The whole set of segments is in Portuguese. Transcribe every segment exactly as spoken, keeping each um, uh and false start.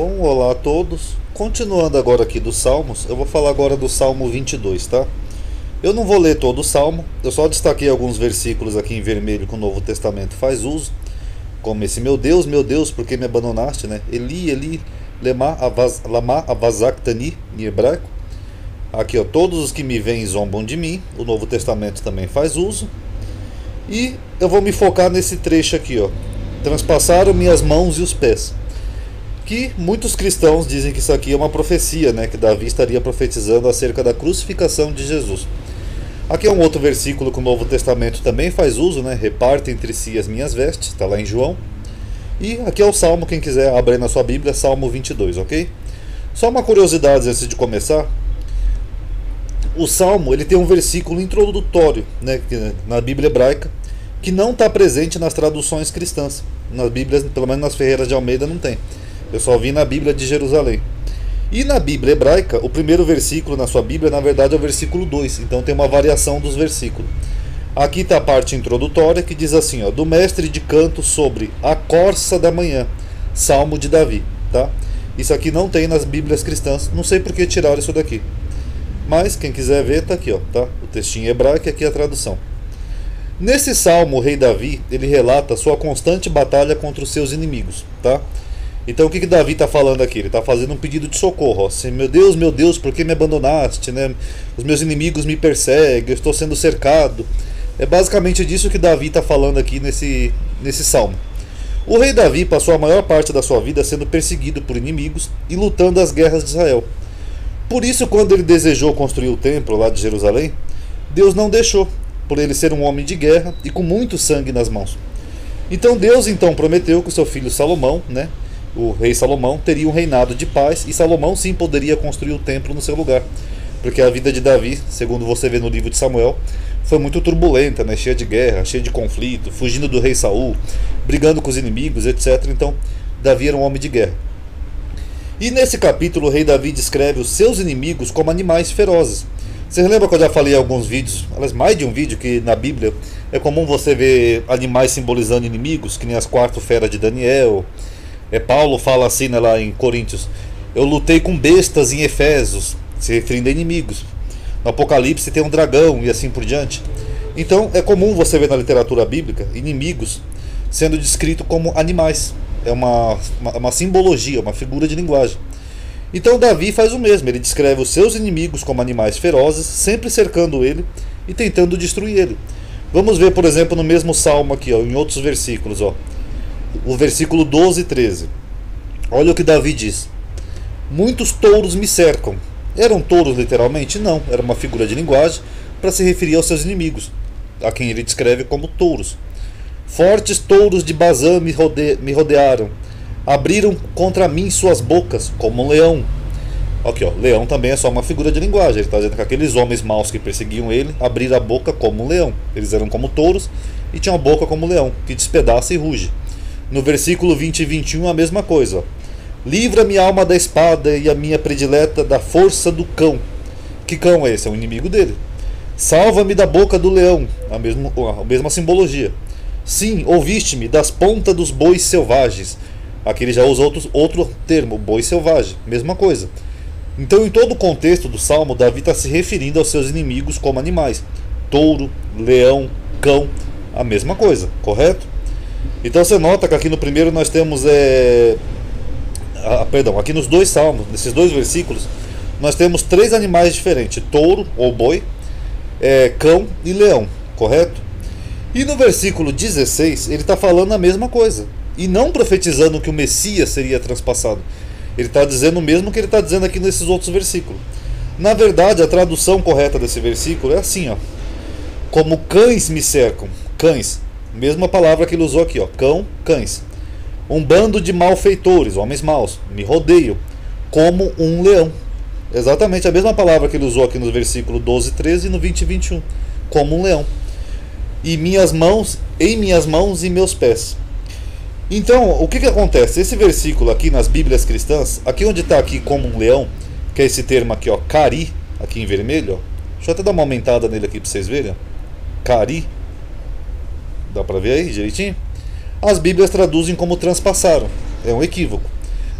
Bom, olá a todos. Continuando agora aqui dos Salmos, eu vou falar agora do Salmo vinte e dois, tá? Eu não vou ler todo o Salmo, eu só destaquei alguns versículos aqui em vermelho que o Novo Testamento faz uso, como esse: meu Deus, meu Deus, por que me abandonaste, né? Eli, Eli, Lamá Avasactani, em hebraico. Aqui, ó, todos os que me veem zombam de mim, o Novo Testamento também faz uso. E eu vou me focar nesse trecho aqui, ó. Transpassaram minhas mãos e os pés. Que muitos cristãos dizem que isso aqui é uma profecia, né? Que Davi estaria profetizando acerca da crucificação de Jesus. Aqui é um outro versículo que o Novo Testamento também faz uso, né? Reparte entre si as minhas vestes, está lá em João. E aqui é o Salmo, quem quiser abrir na sua Bíblia, Salmo vinte e dois, ok? Só uma curiosidade antes de começar. O Salmo, ele tem um versículo introdutório, né? Na Bíblia hebraica, que não está presente nas traduções cristãs. Nas Bíblias, pelo menos nas Ferreiras de Almeida, não tem. Eu só vi na Bíblia de Jerusalém. E na Bíblia hebraica, o primeiro versículo na sua Bíblia, na verdade, é o versículo dois. Então tem uma variação dos versículos. Aqui está a parte introdutória que diz assim, ó: do mestre de canto sobre a corça da manhã, Salmo de Davi, tá? Isso aqui não tem nas Bíblias cristãs. Não sei por que tiraram isso daqui. Mas quem quiser ver, tá aqui, ó, tá? O textinho hebraico e aqui a tradução. Nesse Salmo, o rei Davi, ele relata sua constante batalha contra os seus inimigos, tá? Então o que, que Davi está falando aqui? Ele está fazendo um pedido de socorro, ó, assim: meu Deus, meu Deus, por que me abandonaste, né? Os meus inimigos me perseguem, eu estou sendo cercado. É basicamente disso que Davi está falando aqui nesse, nesse salmo. O rei Davi passou a maior parte da sua vida sendo perseguido por inimigos e lutando as guerras de Israel. Por isso, quando ele desejou construir o templo lá de Jerusalém, Deus não deixou, por ele ser um homem de guerra e com muito sangue nas mãos. Então Deus então prometeu que o seu filho Salomão, né? O rei Salomão teria um reinado de paz e Salomão sim poderia construir o templo no seu lugar. Porque a vida de Davi, segundo você vê no livro de Samuel, foi muito turbulenta, né? Cheia de guerra, cheia de conflito, fugindo do rei Saul, brigando com os inimigos, etcétera. Então, Davi era um homem de guerra. E nesse capítulo, o rei Davi descreve os seus inimigos como animais ferozes. Vocês lembram que eu já falei em alguns vídeos, aliás, mais de um vídeo, que na Bíblia é comum você ver animais simbolizando inimigos, que nem as quatro feras de Daniel. É, Paulo fala assim, né, lá em Coríntios: eu lutei com bestas em Efésios, se referindo a inimigos. No Apocalipse tem um dragão e assim por diante. Então é comum você ver na literatura bíblica inimigos sendo descritos como animais. É uma, uma, uma simbologia, uma figura de linguagem. Então Davi faz o mesmo, ele descreve os seus inimigos como animais ferozes, sempre cercando ele e tentando destruir ele. Vamos ver, por exemplo, no mesmo salmo aqui, ó, em outros versículos, ó. O versículo doze e treze. Olha o que Davi diz: muitos touros me cercam. Eram touros literalmente? Não, era uma figura de linguagem para se referir aos seus inimigos, a quem ele descreve como touros. Fortes touros de Bazã me, rode... me rodearam. Abriram contra mim suas bocas como um leão. Aqui, ó, leão também é só uma figura de linguagem. Ele está dizendo que aqueles homens maus que perseguiam ele abriram a boca como um leão. Eles eram como touros e tinham a boca como um leão, que despedaça e ruge. No versículo vinte e vinte e um, a mesma coisa. Livra-me, alma, da espada, e a minha predileta da força do cão. Que cão é esse? É o inimigo dele. Salva-me da boca do leão. A mesma, a mesma simbologia. Sim, ouviste-me das pontas dos bois selvagens. Aqui ele já usa outros, outro termo, boi selvagem. Mesma coisa. Então, em todo o contexto do Salmo, Davi está se referindo aos seus inimigos como animais. Touro, leão, cão. A mesma coisa, correto? Então você nota que aqui no primeiro nós temos é... ah, perdão, aqui nos dois salmos, nesses dois versículos, nós temos três animais diferentes: touro ou boi, é, cão e leão, correto? E no versículo dezesseis ele está falando a mesma coisa, e não profetizando que o Messias seria transpassado. Ele está dizendo o mesmo que ele está dizendo aqui nesses outros versículos. Na verdade, a tradução correta desse versículo é assim, ó: como cães me cercam. Cães, mesma palavra que ele usou aqui, ó, cão, cães. Um bando de malfeitores, homens maus, me rodeiam como um leão. Exatamente a mesma palavra que ele usou aqui nos versículos doze e treze e no vinte e vinte e um, como um leão. E minhas mãos, em minhas mãos e meus pés. Então, o que que acontece? Esse versículo aqui nas Bíblias cristãs, aqui onde está aqui como um leão, que é esse termo aqui, ó, cari, aqui em vermelho, ó. Deixa eu até dar uma aumentada nele aqui para vocês verem, ó. Cari. Dá para ver aí direitinho? As Bíblias traduzem como transpassaram. É um equívoco.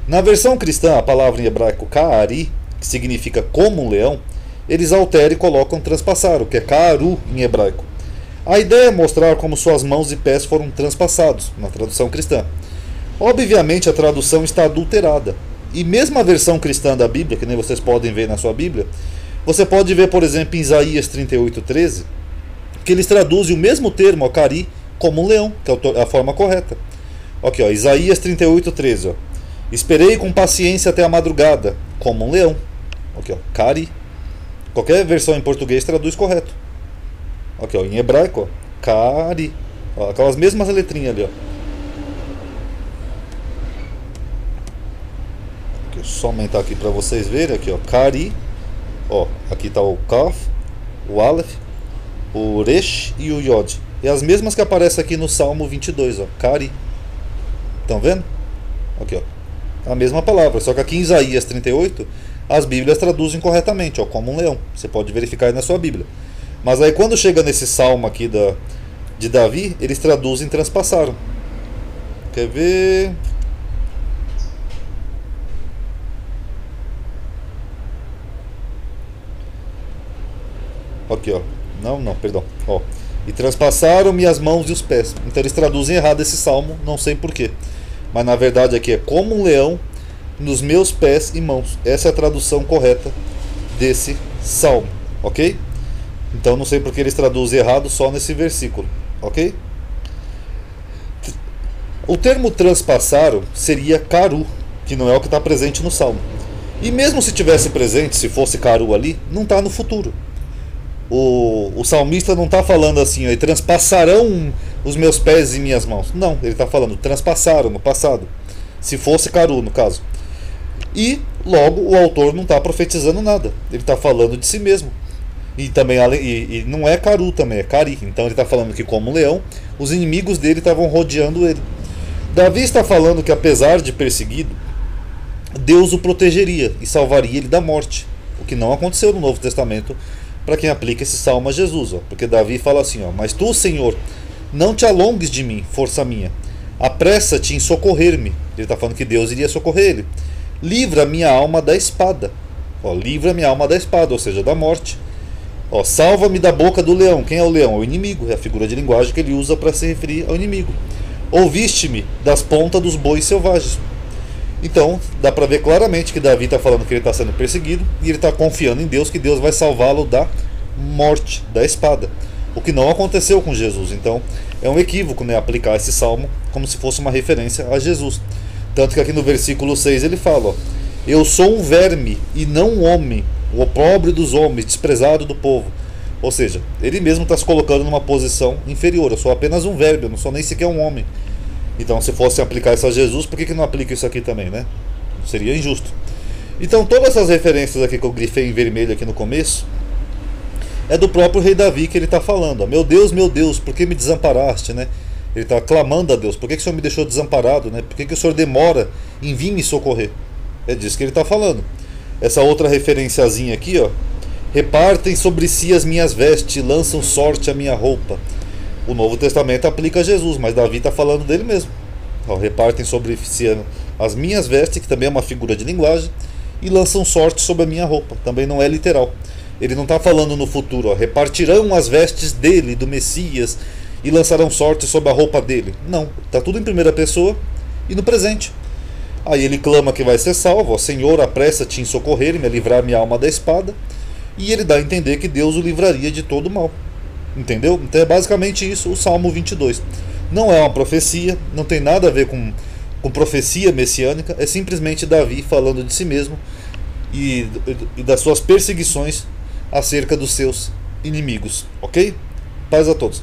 Na versão cristã, a palavra em hebraico kaari, que significa como um leão, eles alteram e colocam transpassar, o que é karu em hebraico. A ideia é mostrar como suas mãos e pés foram transpassados, na tradução cristã. Obviamente a tradução está adulterada. E mesmo a versão cristã da Bíblia, que nem vocês podem ver na sua Bíblia, você pode ver, por exemplo, em Isaías trinta e oito, treze, que eles traduzem o mesmo termo, ó, cari, como um leão, que é a forma correta. Aqui, ó, Isaías trinta e oito, treze, ó. Esperei com paciência até a madrugada, como um leão. Aqui, ó, cari. Qualquer versão em português traduz correto. Aqui, ó, em hebraico, ó, cari. Ó, aquelas mesmas letrinhas ali, ó. Só aumentar aqui para vocês verem. Aqui, ó, cari, ó, aqui tá o kaf, o aleph, o resh e o yod, e as mesmas que aparecem aqui no Salmo vinte e dois, ó, cari. Estão vendo? Aqui, ó, a mesma palavra, só que aqui em Isaías trinta e oito as Bíblias traduzem corretamente, ó, como um leão. Você pode verificar aí na sua Bíblia. Mas aí quando chega nesse Salmo aqui da, de Davi, eles traduzem transpassaram. Quer ver? Aqui, ó, não, não, perdão, ó, e transpassaram-me as mãos e os pés. Então eles traduzem errado esse salmo, não sei porquê, mas na verdade aqui é como um leão nos meus pés e mãos. Essa é a tradução correta desse salmo, ok? Então não sei porque eles traduzem errado só nesse versículo, ok? O termo transpassaram seria caru, que não é o que está presente no salmo. E mesmo se tivesse presente, se fosse caru ali, não está no futuro. O, o salmista não está falando assim, ó, e transpassarão os meus pés e minhas mãos. Não, ele está falando transpassaram no passado, se fosse caru no caso. E logo o autor não está profetizando nada, ele está falando de si mesmo. E também e, e não é caru também, é cari. Então ele está falando que como um leão, os inimigos dele estavam rodeando ele. Davi está falando que apesar de perseguido, Deus o protegeria e salvaria ele da morte, o que não aconteceu no Novo Testamento, para quem aplica esse salmo a Jesus, ó, porque Davi fala assim, ó, mas tu, Senhor, não te alongues de mim, força minha, apressa-te em socorrer-me. Ele está falando que Deus iria socorrer ele. Livra minha alma da espada, ó, livra minha alma da espada, ou seja, da morte, ó, salva-me da boca do leão. Quem é o leão? É o inimigo, é a figura de linguagem que ele usa para se referir ao inimigo. Ouviste-me das pontas dos bois selvagens. Então, dá para ver claramente que Davi está falando que ele está sendo perseguido e ele está confiando em Deus, que Deus vai salvá-lo da morte, da espada, o que não aconteceu com Jesus. Então, é um equívoco, né, aplicar esse salmo como se fosse uma referência a Jesus. Tanto que aqui no versículo seis ele fala, ó, eu sou um verme e não um homem, o opróbrio dos homens, desprezado do povo. Ou seja, ele mesmo está se colocando numa posição inferior. Eu sou apenas um verme, eu não sou nem sequer um homem. Então, se fosse aplicar isso a Jesus, por que, que não aplica isso aqui também, né? Seria injusto. Então, todas essas referências aqui que eu grifei em vermelho aqui no começo, é do próprio rei Davi que ele está falando. Ó, meu Deus, meu Deus, por que me desamparaste, né? Ele está clamando a Deus. Por que, que o Senhor me deixou desamparado, né? Por que, que o Senhor demora em vir me socorrer? É disso que ele está falando. Essa outra referenciazinha aqui, ó. Repartem sobre si as minhas vestes, lançam sorte a minha roupa. O Novo Testamento aplica a Jesus, mas Davi está falando dele mesmo. Ó, repartem sobre as minhas vestes, que também é uma figura de linguagem, e lançam sorte sobre a minha roupa. Também não é literal. Ele não está falando no futuro. Ó, repartirão as vestes dele, do Messias, e lançarão sorte sobre a roupa dele. Não. Está tudo em primeira pessoa e no presente. Aí ele clama que vai ser salvo. Ó, Senhor, apressa-te em socorrer-me, a livrar minha alma da espada. E ele dá a entender que Deus o livraria de todo o mal. Entendeu? Então é basicamente isso o Salmo vinte e dois. Não é uma profecia, não tem nada a ver com, com profecia messiânica, é simplesmente Davi falando de si mesmo e, e das suas perseguições acerca dos seus inimigos. Ok? Paz a todos.